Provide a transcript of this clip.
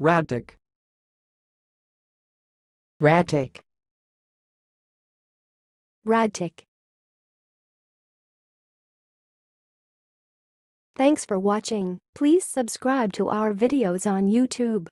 RadTech. RadTech. RadTech. Thanks for watching. Please subscribe to our videos on YouTube.